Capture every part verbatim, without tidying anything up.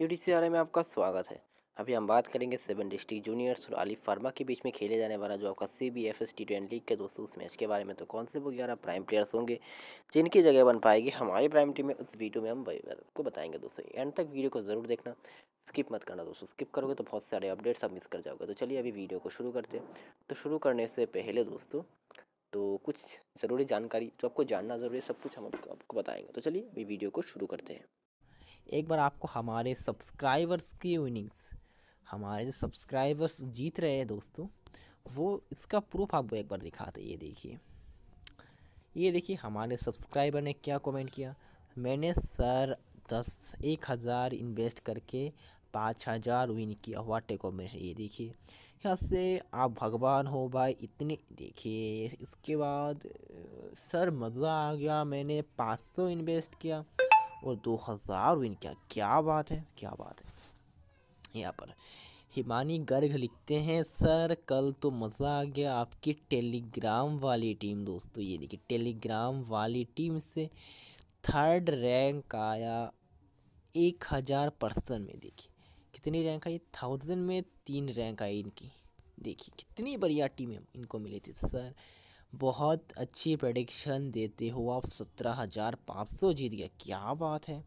यूडीसीआई में आपका स्वागत है। अभी हम बात करेंगे सेवन डिस्ट्रिक्ट जूनियर्स और आलिफ फार्मा के बीच में खेले जाने वाला जो आपका सीबीएफएसटी टी ट्वेंटी लीग के दोस्तों उस मैच के बारे में। तो कौन से वो ग्यारह प्राइम प्लेयर्स होंगे जिनकी जगह बन पाएगी हमारी प्राइम टीम में, उस वीडियो में हम आपको बताएंगे दोस्तों। एंड तक वीडियो को ज़रूर देखना, स्किप मत करना दोस्तों। स्किप करोगे तो बहुत सारे अपडेट्स आप मिस कर जाओगे। तो चलिए अभी वीडियो को शुरू करते हैं। तो शुरू करने से पहले दोस्तों तो कुछ ज़रूरी जानकारी जो आपको जानना ज़रूरी है, सब कुछ हम आपको बताएँगे। तो चलिए अभी वीडियो को शुरू करते हैं। एक बार आपको हमारे सब्सक्राइबर्स की विनिंग्स, हमारे जो सब्सक्राइबर्स जीत रहे हैं दोस्तों, वो इसका प्रूफ आपको एक बार दिखाते हैं। ये देखिए, ये देखिए हमारे सब्सक्राइबर ने क्या कमेंट किया। मैंने सर दस एक हज़ार इन्वेस्ट करके पाँच हज़ार विन किया हुआ टेको में। ये देखिए यहाँ से आप भगवान हो भाई, इतने देखिए। इसके बाद सर मज़ा आ गया, मैंने पाँच सौ इन्वेस्ट किया और दो हज़ार विन किया। क्या बात है, क्या बात है। यहाँ पर हिमानी गर्ग लिखते हैं सर कल तो मज़ा आ गया आपकी टेलीग्राम वाली टीम। दोस्तों ये देखिए टेलीग्राम वाली टीम से थर्ड रैंक आया एक हज़ार पर्सन में। देखिए कितनी रैंक आई, थाउजेंड में तीन रैंक आई इनकी। देखिए कितनी बढ़िया टीम है इनको मिली थी। सर बहुत अच्छी प्रेडिक्शन देते हो आप, सत्रह हज़ार पाँच सौ जीत गया। क्या बात है,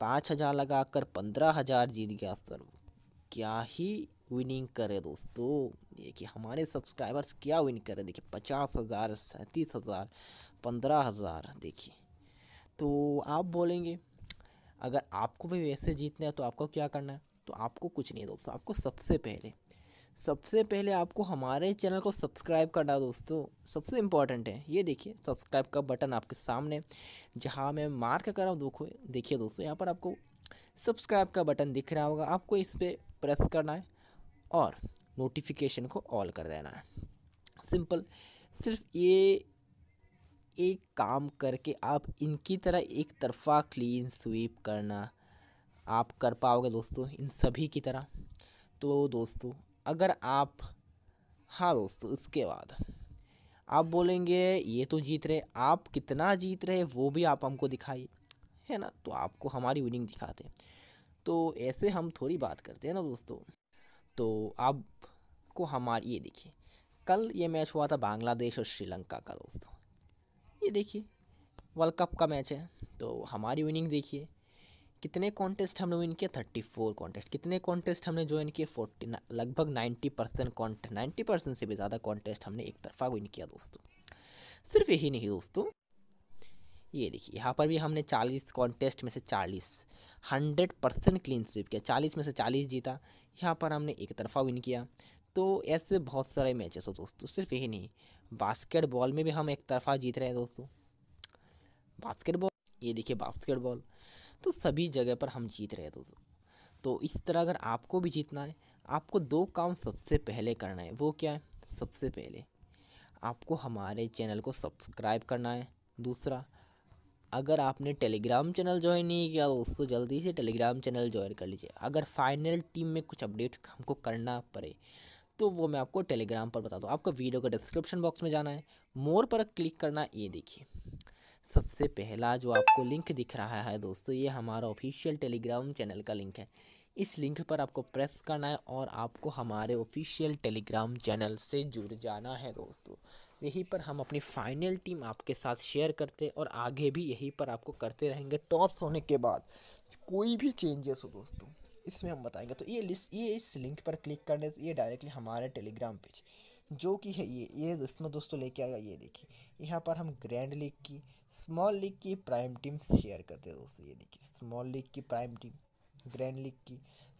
पाँच हज़ार लगा कर पंद्रह हज़ार जीत गया सर। क्या ही विनिंग करे दोस्तों। देखिए हमारे सब्सक्राइबर्स क्या विन करे, देखिए पचास हज़ार, सैंतीस हज़ार, पंद्रह हज़ार। देखिए तो आप बोलेंगे अगर आपको भी वैसे जीतना है तो आपको क्या करना है। तो आपको कुछ नहीं दोस्तों, आपको सबसे पहले सबसे पहले आपको हमारे चैनल को सब्सक्राइब करना दोस्तों, सबसे इम्पॉर्टेंट है। ये देखिए सब्सक्राइब का बटन आपके सामने जहाँ मैं मार्क कर रहा हूँ, देखो देखिए दोस्तों यहाँ पर आपको सब्सक्राइब का बटन दिख रहा होगा। आपको इस पर प्रेस करना है और नोटिफिकेशन को ऑल कर देना है। सिंपल, सिर्फ ये एक काम करके आप इनकी तरह एक तरफा क्लीन स्वीप करना आप कर पाओगे दोस्तों, इन सभी की तरह। तो दोस्तों अगर आप, हाँ दोस्तों, इसके बाद आप बोलेंगे ये तो जीत रहे, आप कितना जीत रहे वो भी आप हमको दिखाइए, है ना। तो आपको हमारी विनिंग दिखाते हैं, तो ऐसे हम थोड़ी बात करते हैं ना दोस्तों। तो आपको हमारी, ये देखिए कल ये मैच हुआ था बांग्लादेश और श्रीलंका का दोस्तों। ये देखिए वर्ल्ड कप का मैच है। तो हमारी विनिंग देखिए, कितने कॉन्टेस्ट हमने विन किया, थर्टी फोर कॉन्टेस्ट। कितने कॉन्टेस्ट हमने ज्वाइन किए, फोर्टी, लगभग ninety percent contest ninety percent से भी ज़्यादा कॉन्टेस्ट हमने एक तरफा विन किया दोस्तों। सिर्फ यही नहीं दोस्तों, ये देखिए यहाँ पर भी हमने चालीस कॉन्टेस्ट में से चालीस हंड्रेड परसेंट क्लीन स्वीप किया, चालीस में से चालीस जीता। यहाँ पर हमने एक तरफा विन किया। तो ऐसे बहुत सारे मैचेस हो दोस्तों। सिर्फ यही नहीं, बास्केटबॉल में भी हम एक तरफा जीत रहे हैं दोस्तों। बास्केटबॉल, ये देखिए बास्केटबॉल, तो सभी जगह पर हम जीत रहे हैं दोस्तों। तो इस तरह अगर आपको भी जीतना है, आपको दो काम सबसे पहले करना है। वो क्या है, सबसे पहले आपको हमारे चैनल को सब्सक्राइब करना है। दूसरा, अगर आपने टेलीग्राम चैनल ज्वाइन नहीं किया दोस्तों, जल्दी से टेलीग्राम चैनल ज्वाइन कर लीजिए। अगर फाइनल टीम में कुछ अपडेट हमको करना पड़े तो वो मैं आपको टेलीग्राम पर बता दूँ। आपको वीडियो के डिस्क्रिप्शन बॉक्स में जाना है, मोर पर क्लिक करना। ये देखिए सबसे पहला जो आपको लिंक दिख रहा है दोस्तों, ये हमारा ऑफिशियल टेलीग्राम चैनल का लिंक है। इस लिंक पर आपको प्रेस करना है और आपको हमारे ऑफिशियल टेलीग्राम चैनल से जुड़ जाना है दोस्तों। यहीं पर हम अपनी फाइनल टीम आपके साथ शेयर करते हैं और आगे भी यहीं पर आपको करते रहेंगे। टॉप्स होने के बाद कोई भी चेंजेस हो दोस्तों इसमें हम बताएंगे। तो ये लिस्ट, ये इस लिंक पर क्लिक करने से ये डायरेक्टली हमारे टेलीग्राम पेज जो कि है ये ये इसमें दोस्तों लेके आएगा। ये देखिए यहाँ पर हम ग्रैंड लीग की, स्मॉल लीग की प्राइम टीम शेयर करते हैं दोस्तों। ये देखिए स्मॉल लीग की प्राइम टीम, ग्रैंड लीग की,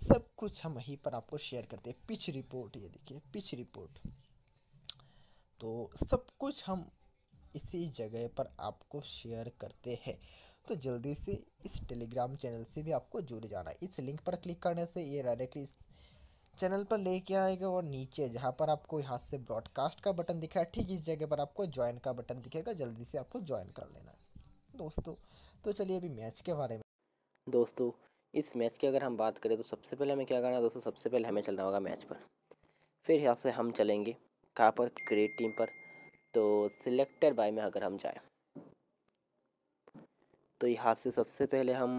सब कुछ हम यहीं पर आपको शेयर करते हैं। पिच रिपोर्ट, ये देखिए पिच रिपोर्ट, तो सब कुछ हम इसी जगह पर आपको शेयर करते हैं। तो जल्दी से इस टेलीग्राम चैनल से भी आपको जुड़ जाना है। इस लिंक पर क्लिक करने से ये डायरेक्टली इस चैनल पर लेके आएगा और नीचे जहाँ पर आपको यहाँ से ब्रॉडकास्ट का बटन दिख रहा है, ठीक इस जगह पर आपको ज्वाइन का बटन दिखेगा। जल्दी से आपको ज्वाइन कर लेना है दोस्तों। तो चलिए अभी मैच के बारे में दोस्तों, इस मैच की अगर हम बात करें तो सबसे पहले हमें क्या करना है दोस्तों, सबसे पहले हमें चलना होगा मैच पर। फिर यहाँ से हम चलेंगे कहाँ पर, क्रिएट टीम पर। तो सिलेक्टेड बाय में अगर हम जाए तो यहाँ से सबसे पहले हम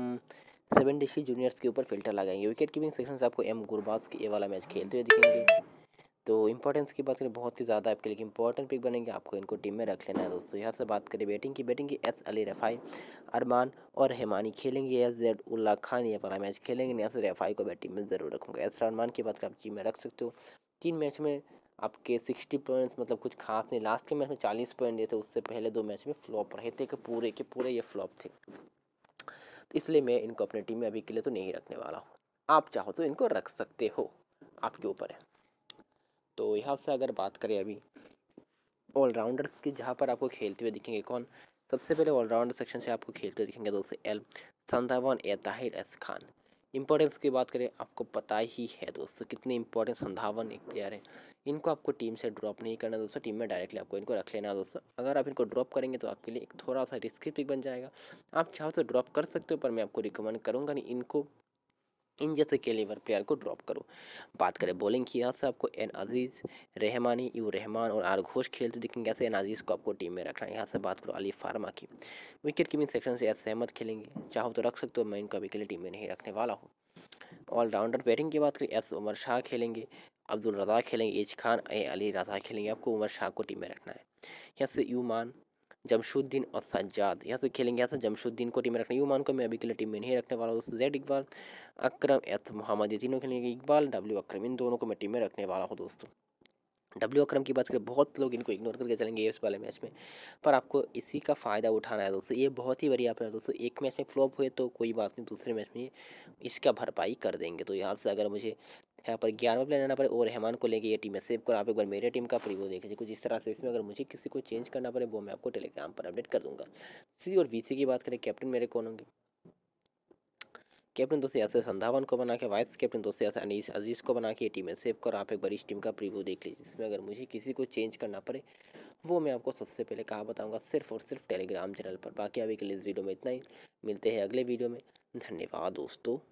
सेवन डिस्ट्रिक्ट जूनियर्स के ऊपर फिल्टर लगाएंगे। विकेट कीपिंग सेक्शन से आपको एम गुरबाज के ये वाला मैच खेलते हुए दिखेंगे। तो इंपॉर्टेंस की बात करें, बहुत ही ज़्यादा आपके लिए इंपॉर्टेंट पिक बनेंगे, आपको इनको टीम में रख लेना है दोस्तों। यहाँ से बात करें बैटिंग की, बैटिंग की एस अली रफ़ी, अरमान और रहमानी खेलेंगे। एस जेड उल खान ये वाला मैच खेलेंगे। एस रफ़ी को मैं टीम में ज़रूर रखूँगा। एस अरमान की बात करें, आप टीम में रख सकते हो। तीन मैच में आपके सिक्सटी पॉइंट्स मतलब कुछ खास नहीं, लास्ट के मैच में चालीस पॉइंट दिए थे, उससे पहले दो मैच में फ्लॉप रहे थे कि पूरे के पूरे ये फ्लॉप थे, तो इसलिए मैं इनको अपनी टीम में अभी के लिए तो नहीं रखने वाला हूँ। आप चाहो तो इनको रख सकते हो, आपके ऊपर है। तो यहाँ से अगर बात करें अभी ऑलराउंडर्स की, जहाँ पर आपको खेलते हुए दिखेंगे कौन, सबसे पहले ऑलराउंडर सेक्शन से आपको खेलते हुए दिखेंगे दोस्तों L Sandavan, A Tahir, S Khan. Importance की बात करें, आपको पता ही है दोस्तों कितने इंपॉर्टेंट संधावन एक प्लेयर है। इनको आपको टीम से ड्रॉप नहीं करना दोस्तों, टीम में डायरेक्टली आपको इनको रख लेना दोस्तों। अगर आप इनको ड्रॉप करेंगे तो आपके लिए एक थोड़ा सा रिस्की पिक बन जाएगा। आप चाहो तो ड्रॉप कर सकते हो, पर मैं आपको रिकमेंड करूँगा नहीं इनको, इन जैसे कैलिबर प्लेयर को ड्रॉप करो। बात करें बॉलिंग की, यहाँ से आपको एन अजीज़, रहमानी, यू रहमान और आर घोष खेलते दिखेंगे। ऐसे एन अजीज़ को आपको टीम में रखना है। यहाँ से बात करो अलिफ फार्मा की, विकेट कीपिंग सेक्शन से एस सहमद खेलेंगे। चाहो तो रख सकते हो, मैं इनको अभी के लिए टीम में नहीं रखने वाला हूँ। ऑलराउंडर बैटिंग की बात करें, एस उमर शाह खेलेंगे, अब्दुल रजा खेलेंगे, एज खान, ए अली रजा खेलेंगे। आपको उमर शाह को टीम में रखना है। यहाँ से यूमान, जमशुद्दीन और सज्जाद यहाँ से खेलेंगे। यहाँ से जमशुद्दीन को टीम में रखना है। यूमान को मैं अभी के लिए टीम में नहीं रखने वाला हूँ। जैद इकबाल, अक्रम, एस मोहम्मद ये तीनों खेलेंगे। इकबाल, डब्ल्यू अक्रम इन दोनों को मैं टीम में रखने वाला हूँ दोस्तों। डब्ल्यू अक्रम की बात करें, बहुत लोग इनको इग्नोर करके चलेंगे इस वाले मैच में, पर आपको इसी का फ़ायदा उठाना है दोस्तों। ये बहुत ही बढ़िया प्लेयर दोस्तों, एक मैच में फ्लॉप हुए तो कोई बात नहीं, दूसरे मैच में इसका भरपाई कर देंगे। तो यहाँ से अगर मुझे यहाँ पर ग्यारहवें प्लेयर आना पड़े और रहमान को लेके ये टीम में सेव कर, आप एक बार मेरे टीम का प्रीव्यू देख लीजिए कुछ इस तरह से। इसमें अगर मुझे किसी को चेंज करना पड़े वो मैं आपको टेलीग्राम पर अपडेट कर दूँगा। सी और बी सी की बात करें, कैप्टन मेरे कौन होंगे। कैप्टन दोस्तों ऐसे संधावन को बना के, वाइस कैप्टन दोस्तों ऐसे अनीस अजीज़ को बना के ये टीम में सेव कर, आप एक बार इस टीम का प्रीव्यू देख लीजिए। इसमें अगर मुझे किसी को चेंज करना पड़े वो मैं आपको सबसे पहले कहाँ बताऊँगा, सिर्फ और सिर्फ टेलीग्राम चैनल पर। बाकी अभी के लिए इस वीडियो में इतना ही, मिलते हैं अगले वीडियो में। धन्यवाद दोस्तों।